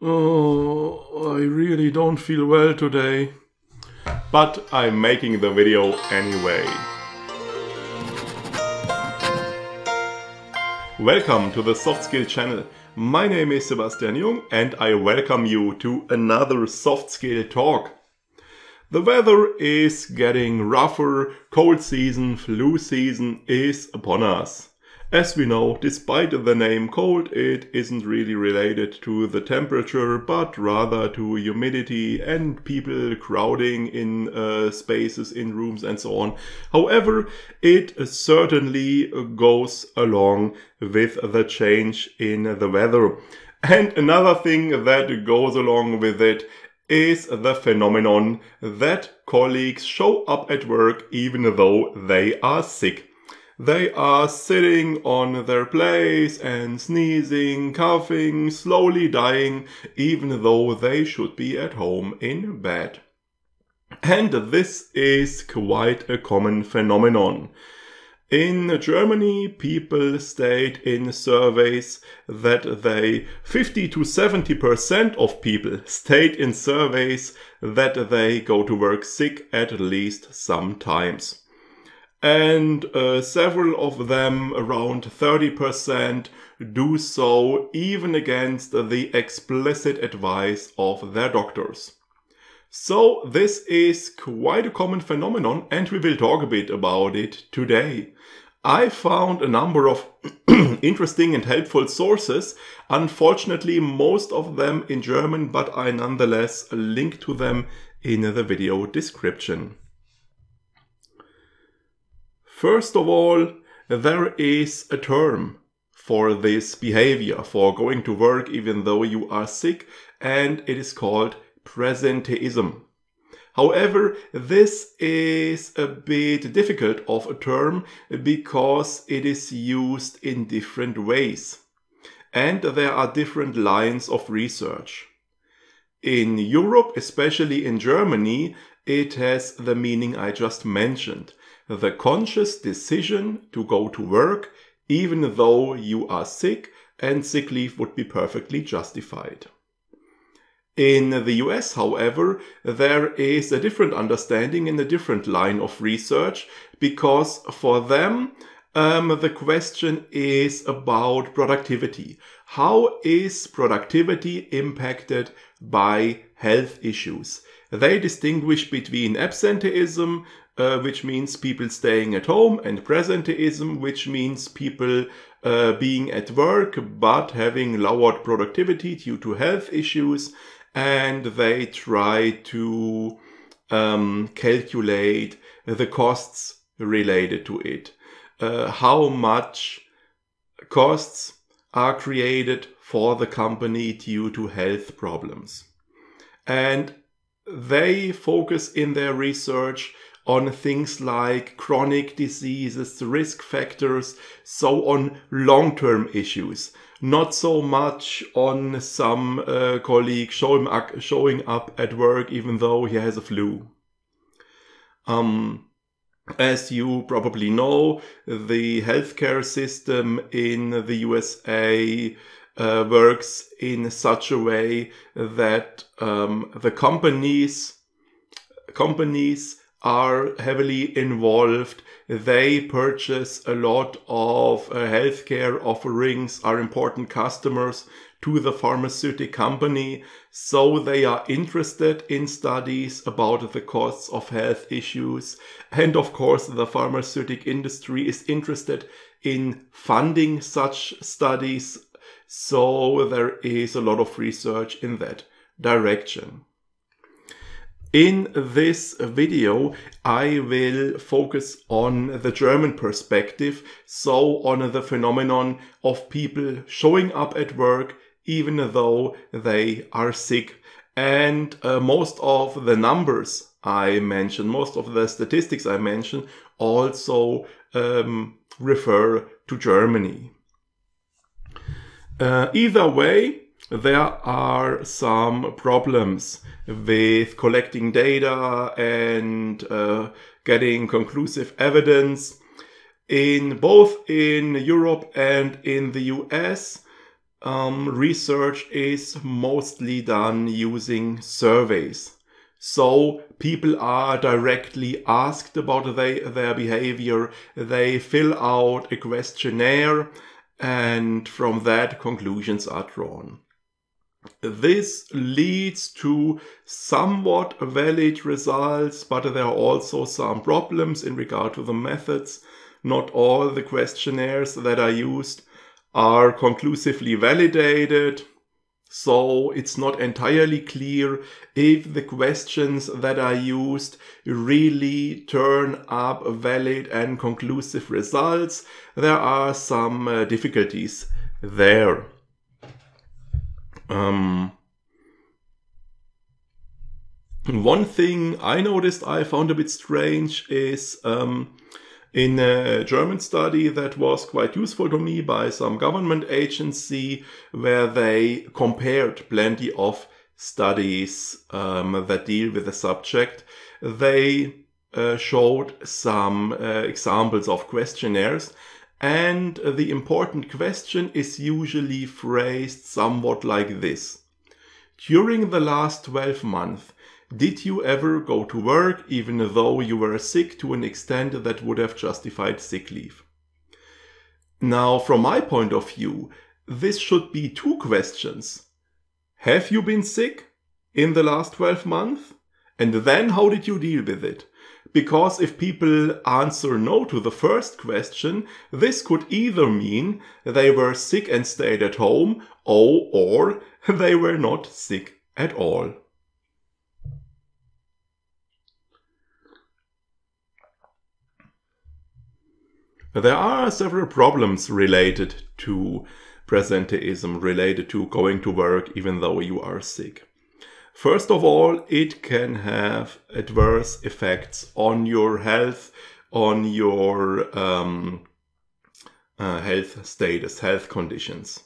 Oh, I really don't feel well today. But I'm making the video anyway. Welcome to the Soft Skill Channel. My name is Sebastian Jung and I welcome you to another Soft Skill Talk. The weather is getting rougher, cold season, flu season is upon us. As we know, despite the name cold, it isn't really related to the temperature, but rather to humidity and people crowding in spaces, in rooms and so on. However, it certainly goes along with the change in the weather. And another thing that goes along with it is the phenomenon that colleagues show up at work even though they are sick. They are sitting on their place and sneezing, coughing, slowly dying, even though they should be at home in bed. And this is quite a common phenomenon. In Germany, people state in surveys that 50 to 70% of people state in surveys that they go to work sick at least sometimes. And several of them, around 30%, do so even against the explicit advice of their doctors. So this is quite a common phenomenon and we will talk a bit about it today. I found a number of interesting and helpful sources, unfortunately most of them in German, but I nonetheless link to them in the video description. First of all, there is a term for this behavior, for going to work even though you are sick, and it is called presenteeism. However, this is a bit difficult of a term because it is used in different ways. And there are different lines of research. In Europe, especially in Germany, it has the meaning I just mentioned. The conscious decision to go to work even though you are sick, and sick leave would be perfectly justified. In the US, however, there is a different understanding and a different line of research because for them the question is about productivity. How is productivity impacted by health issues? They distinguish between absenteeism, which means people staying at home, and presenteeism, which means people being at work but having lowered productivity due to health issues, and they try to calculate the costs related to it. How much costs are created for the company due to health problems. And they focus in their research on things like chronic diseases, risk factors, so on long-term issues. Not so much on some colleague showing up at work even though he has a flu. As you probably know, the healthcare system in the USA works in such a way that the companies are heavily involved. They purchase a lot of healthcare offerings, are important customers to the pharmaceutical company, so they are interested in studies about the costs of health issues. And of course, the pharmaceutical industry is interested in funding such studies, so there is a lot of research in that direction. In this video, I will focus on the German perspective, so on the phenomenon of people showing up at work even though they are sick. And most of the numbers I mentioned, most of the statistics I mentioned also refer to Germany. Either way, there are some problems with collecting data and getting conclusive evidence. In both in Europe and in the US, research is mostly done using surveys. So people are directly asked about their behavior. They fill out a questionnaire and from that conclusions are drawn. This leads to somewhat valid results, but there are also some problems in regard to the methods. Not all the questionnaires that are used are conclusively validated. So it's not entirely clear if the questions that are used really turn up valid and conclusive results. There are some difficulties there. One thing I noticed I found a bit strange is in a German study that was quite useful to me by some government agency, where they compared plenty of studies that deal with the subject. They showed some examples of questionnaires, and the important question is usually phrased somewhat like this. During the last 12 months, did you ever go to work, even though you were sick to an extent that would have justified sick leave? Now, from my point of view, this should be two questions. Have you been sick in the last 12 months? And then how did you deal with it? Because if people answer no to the first question, this could either mean they were sick and stayed at home, or they were not sick at all. There are several problems related to presenteeism, related to going to work even though you are sick. First of all, it can have adverse effects on your health, on your health status, health conditions.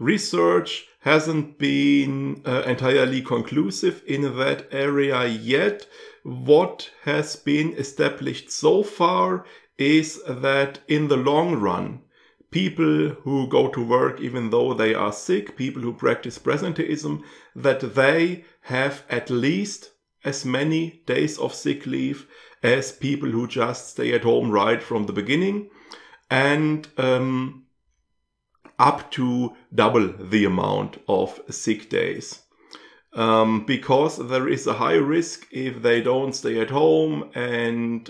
Research hasn't been entirely conclusive in that area yet. What has been established so far is that in the long run, people who go to work even though they are sick, people who practice presenteeism, that they have at least as many days of sick leave as people who just stay at home right from the beginning, and up to double the amount of sick days. Because there is a high risk if they don't stay at home and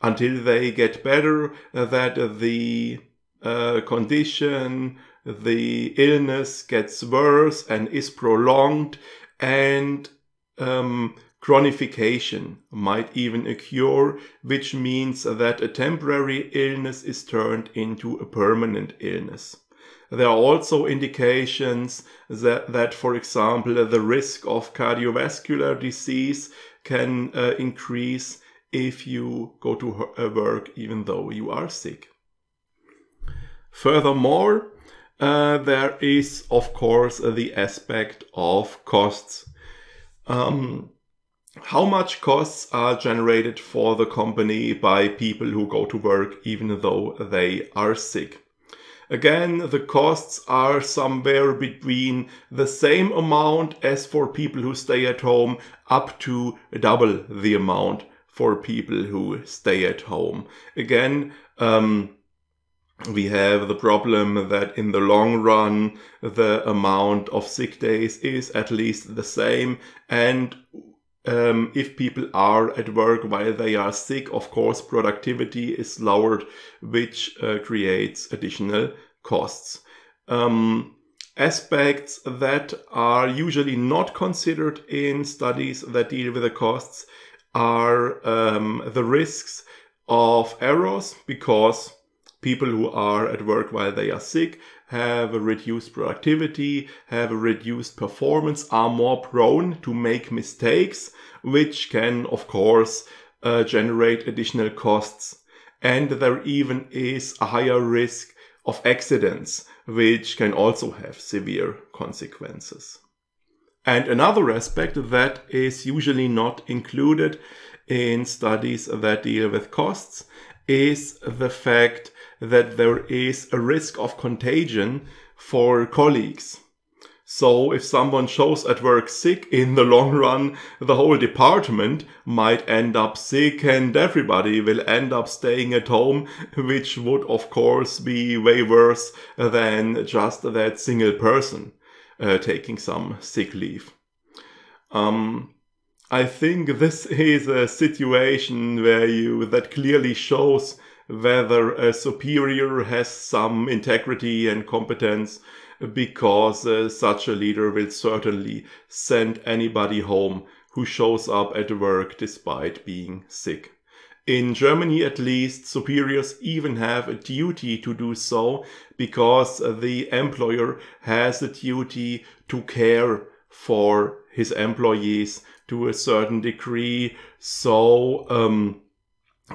until they get better, that the condition, the illness gets worse and is prolonged, and chronification might even occur, which means that a temporary illness is turned into a permanent illness. There are also indications that for example, the risk of cardiovascular disease can increase if you go to work even though you are sick. Furthermore, there is of course the aspect of costs. How much costs are generated for the company by people who go to work even though they are sick? Again, the costs are somewhere between the same amount as for people who stay at home up to double the amount for people who stay at home. Again, we have the problem that in the long run, the amount of sick days is at least the same. And if people are at work while they are sick, of course, productivity is lowered, which creates additional costs. Aspects that are usually not considered in studies that deal with the costs are the risks of errors, because people who are at work while they are sick have a reduced productivity, have a reduced performance, are more prone to make mistakes, which can, of course, generate additional costs. And there even is a higher risk of accidents, which can also have severe consequences. And another aspect that is usually not included in studies that deal with costs is the fact that there is a risk of contagion for colleagues. So if someone shows at work sick, in the long run, the whole department might end up sick and everybody will end up staying at home, which would of course be way worse than just that single person taking some sick leave. I think this is a situation that clearly shows whether a superior has some integrity and competence, because such a leader will certainly send anybody home who shows up at work despite being sick. In Germany, at least, superiors even have a duty to do so, because the employer has a duty to care for his employees to a certain degree. So,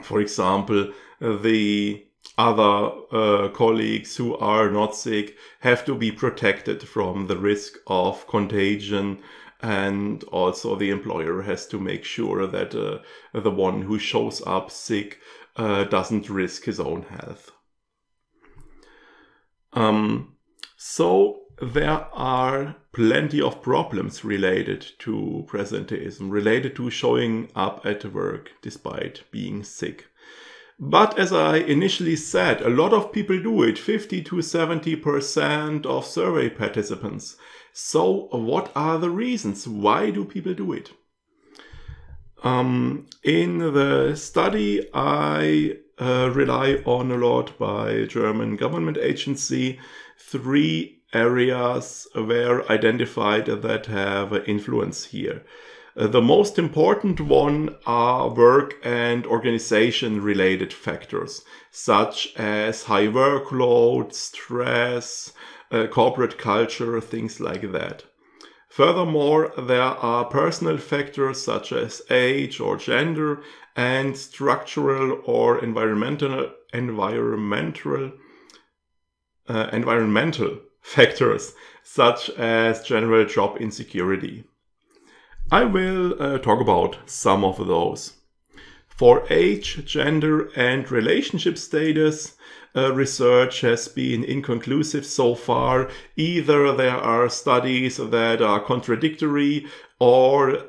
for example, the other colleagues who are not sick have to be protected from the risk of contagion, and also the employer has to make sure that the one who shows up sick doesn't risk his own health. So there are plenty of problems related to presenteeism, related to showing up at work despite being sick. But as I initially said, a lot of people do it, 50 to 70% of survey participants. So what are the reasons? Why do people do it? In the study, I rely on a lot by German government agency, three areas were identified that have influence here. The most important one are work and organization-related factors, such as high workload, stress, corporate culture, things like that. Furthermore, there are personal factors such as age or gender, and structural or environmental factors such as general job insecurity. I will talk about some of those. For age, gender and relationship status, research has been inconclusive so far. Either there are studies that are contradictory, or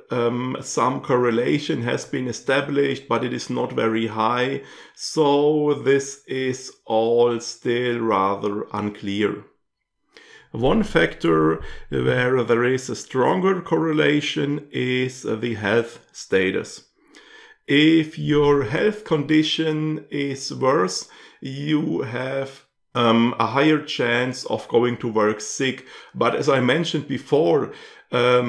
some correlation has been established, but it is not very high. So this is all still rather unclear. One factor where there is a stronger correlation is the health status. If your health condition is worse, you have a higher chance of going to work sick. But as I mentioned before, a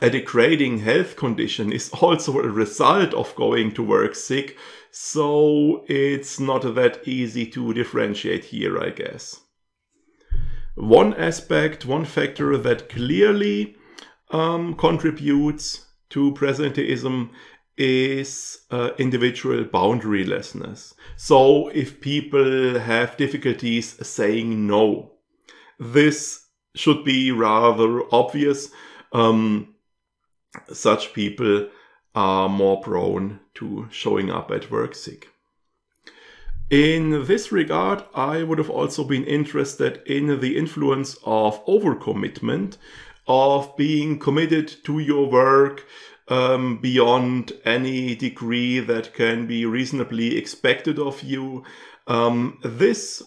degrading health condition is also a result of going to work sick. So it's not that easy to differentiate here, I guess. One factor that clearly contributes to presenteeism is individual boundarylessness. So if people have difficulties saying no, this should be rather obvious. Such people are more prone to showing up at work sick. In this regard, I would have also been interested in the influence of overcommitment, of being committed to your work beyond any degree that can be reasonably expected of you. This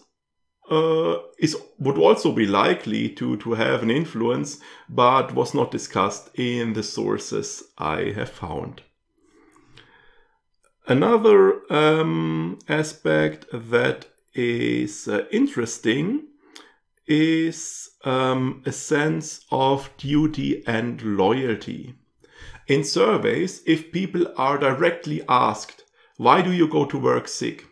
would also be likely to have an influence, but was not discussed in the sources I have found. Another aspect that is interesting is a sense of duty and loyalty. In surveys, if people are directly asked, "Why do you go to work sick?"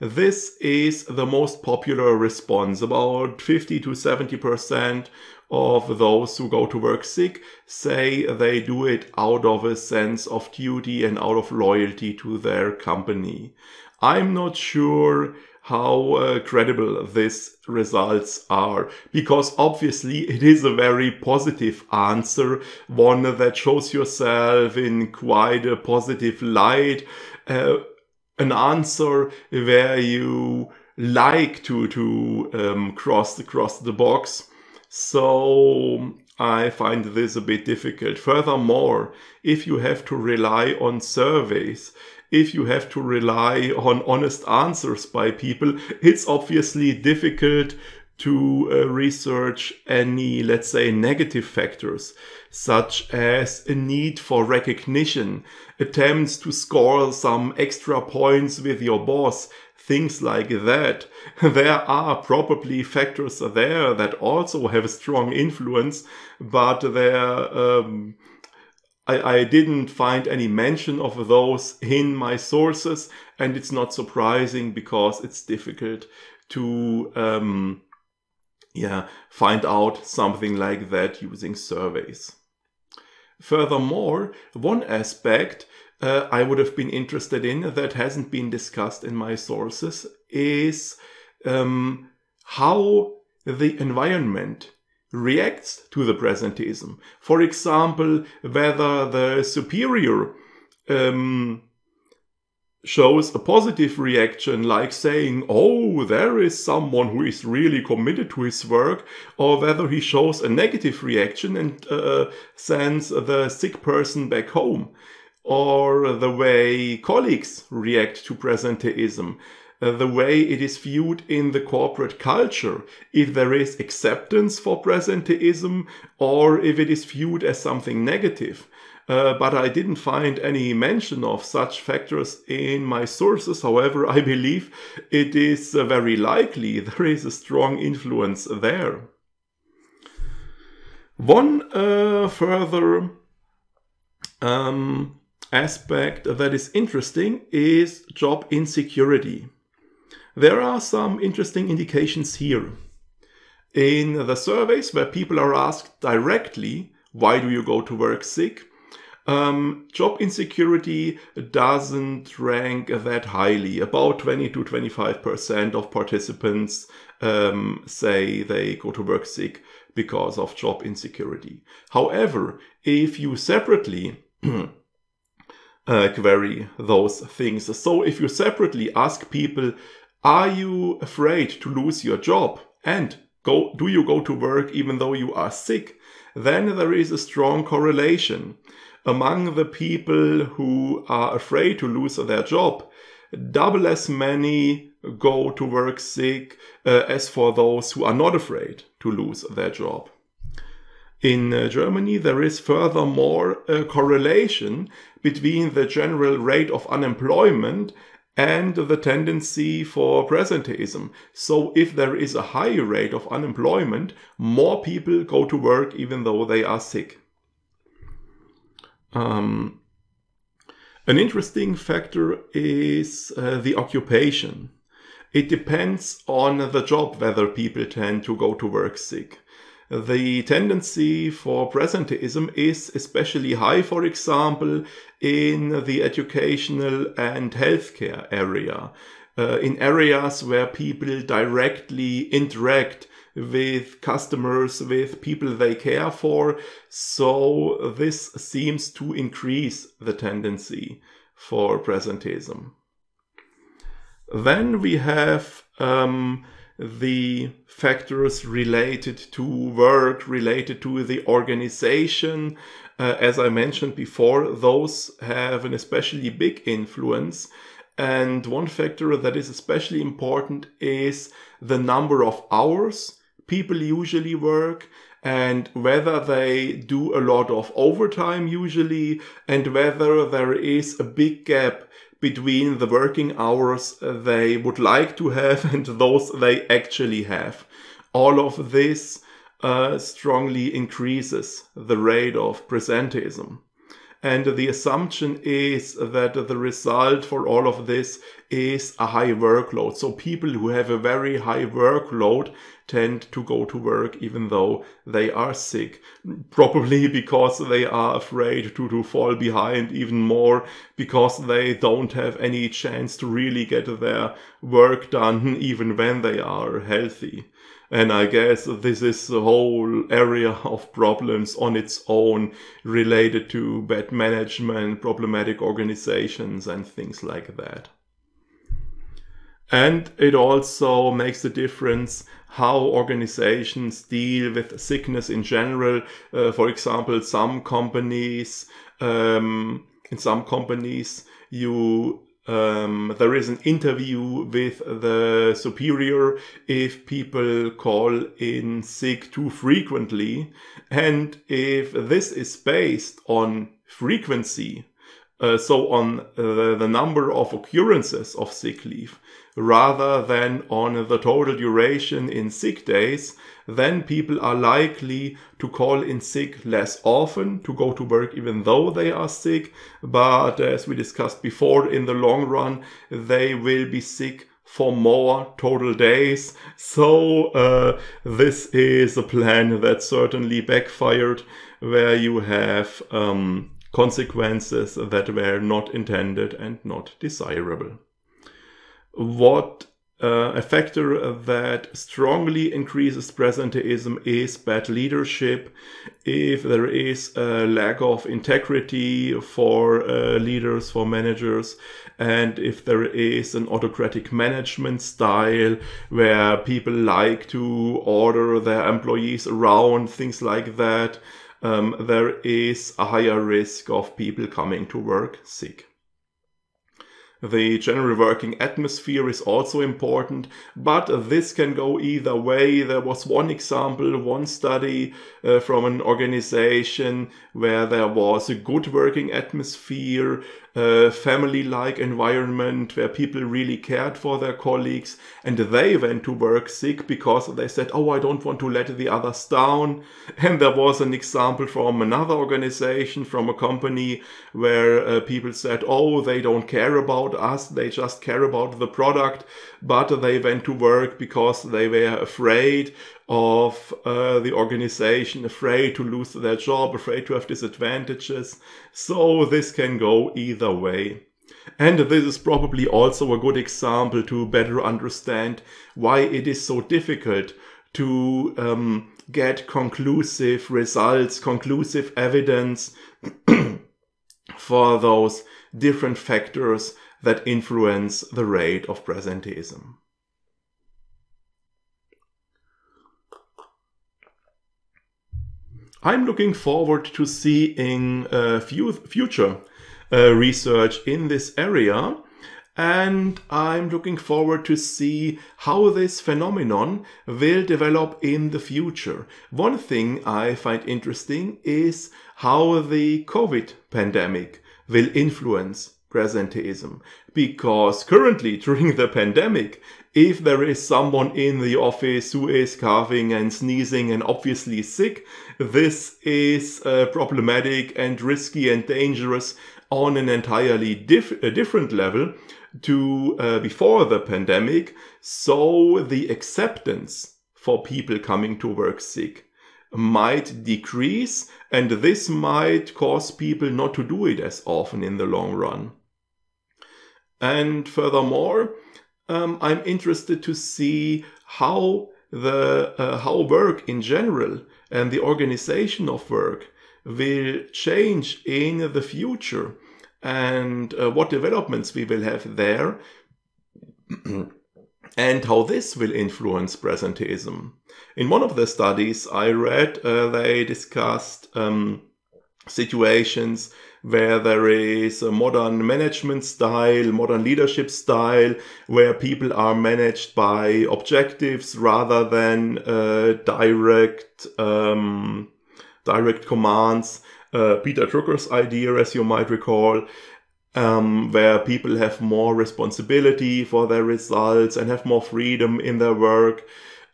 this is the most popular response. About 50 to 70% of those who go to work sick say they do it out of a sense of duty and out of loyalty to their company. I'm not sure how credible these results are, because obviously it is a very positive answer, one that shows yourself in quite a positive light, an answer where you like to cross the box. So I find this a bit difficult. Furthermore, if you have to rely on surveys, if you have to rely on honest answers by people, it's obviously difficult to research any, let's say, negative factors, such as a need for recognition, attempts to score some extra points with your boss, things like that. There are probably factors there that also have a strong influence, but I didn't find any mention of those in my sources, and it's not surprising because it's difficult to find out something like that using surveys. Furthermore, one aspect I would have been interested in that hasn't been discussed in my sources is how the environment reacts to the presenteeism. For example, whether the superior shows a positive reaction, like saying, oh, there is someone who is really committed to his work, or whether he shows a negative reaction and sends the sick person back home, or the way colleagues react to presenteeism, the way it is viewed in the corporate culture, if there is acceptance for presenteeism or if it is viewed as something negative. But I didn't find any mention of such factors in my sources. However, I believe it is very likely there is a strong influence there. One further aspect that is interesting is job insecurity. There are some interesting indications here. In the surveys where people are asked directly, why do you go to work sick? Job insecurity doesn't rank that highly. About 20 to 25% of participants say they go to work sick because of job insecurity. However, if you separately query those things, so if you separately ask people, are you afraid to lose your job? And do you go to work even though you are sick? Then there is a strong correlation. Among the people who are afraid to lose their job, double as many go to work sick as for those who are not afraid to lose their job. In Germany, there is furthermore a correlation between the general rate of unemployment and the tendency for presenteeism. So if there is a high rate of unemployment, more people go to work even though they are sick. An interesting factor is the occupation. It depends on the job whether people tend to go to work sick. The tendency for presenteeism is especially high, for example, in the educational and healthcare area, in areas where people directly interact with customers, with people they care for. So this seems to increase the tendency for presenteeism. Then we have the factors related to work, related to the organization. As I mentioned before, those have an especially big influence. And one factor that is especially important is the number of hours people usually work, and whether they do a lot of overtime usually, and whether there is a big gap between the working hours they would like to have and those they actually have. All of this strongly increases the rate of presenteeism. And the assumption is that the result for all of this is a high workload. So people who have a very high workload tend to go to work even though they are sick, probably because they are afraid to fall behind even more, because they don't have any chance to really get their work done even when they are healthy. And I guess this is the whole area of problems on its own, related to bad management, problematic organizations, and things like that. And it also makes a difference how organizations deal with sickness in general. For example, in some companies, there is an interview with the superior if people call in sick too frequently. And if this is based on frequency, so on the number of occurrences of sick leave, rather than on the total duration in sick days, then people are likely to call in sick less often, to go to work even though they are sick. But as we discussed before, in the long run, they will be sick for more total days. So this is a plan that certainly backfired, where you have consequences that were not intended and not desirable. A factor that strongly increases presenteeism is bad leadership. If there is a lack of integrity for leaders, for managers, and if there is an autocratic management style where people like to order their employees around, things like that, there is a higher risk of people coming to work sick. The general working atmosphere is also important, but this can go either way. There was one example, one study from an organization where there was a good working atmosphere, a family-like environment where people really cared for their colleagues, and they went to work sick because they said, oh, I don't want to let the others down. And there was an example from another organization, from a company, where people said, oh, they don't care about us, they just care about the product, but they went to work because they were afraid of the organization, afraid to lose their job, afraid to have disadvantages. So this can go either way. And this is probably also a good example to better understand why it is so difficult to get conclusive results, conclusive evidence for those different factors that influence the rate of presenteeism. I'm looking forward to seeing future research in this area, and I'm looking forward to see how this phenomenon will develop in the future. One thing I find interesting is how the COVID pandemic will influence presenteeism, because currently during the pandemic, if there is someone in the office who is coughing and sneezing and obviously sick, this is problematic and risky and dangerous on an entirely different level to before the pandemic. So the acceptance for people coming to work sick might decrease, and this might cause people not to do it as often in the long run. And furthermore, I'm interested to see how work in general and the organization of work will change in the future, and what developments we will have there, and how this will influence presenteeism. In one of the studies I read, they discussed situations where there is a modern management style, modern leadership style, where people are managed by objectives rather than direct commands. Peter Drucker's idea, as you might recall, where people have more responsibility for their results and have more freedom in their work.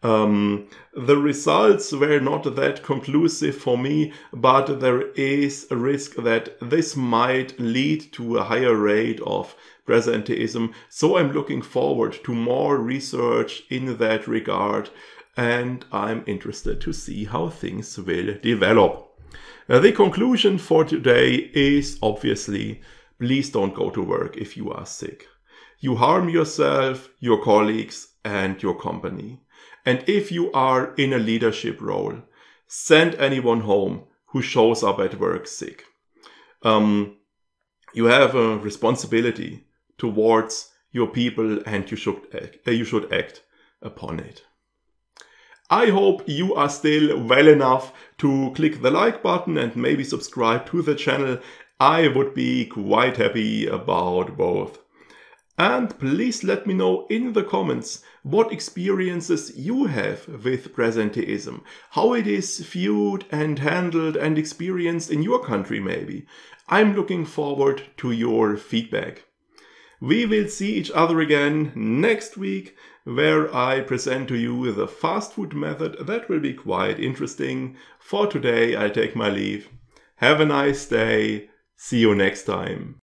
The results were not that conclusive for me, but there is a risk that this might lead to a higher rate of presenteeism. So I'm looking forward to more research in that regard, and I'm interested to see how things will develop. The conclusion for today is obviously, please don't go to work if you are sick. You harm yourself, your colleagues, and your company. And if you are in a leadership role, send anyone home who shows up at work sick. You have a responsibility towards your people, and you should act upon it. I hope you are still well enough to click the like button and maybe subscribe to the channel. I would be quite happy about both. And please let me know in the comments what experiences you have with presenteeism, how it is viewed and handled and experienced in your country maybe. I'm looking forward to your feedback. We will see each other again next week, where I present to you the fast food method that will be quite interesting. For today, I take my leave. Have a nice day. See you next time.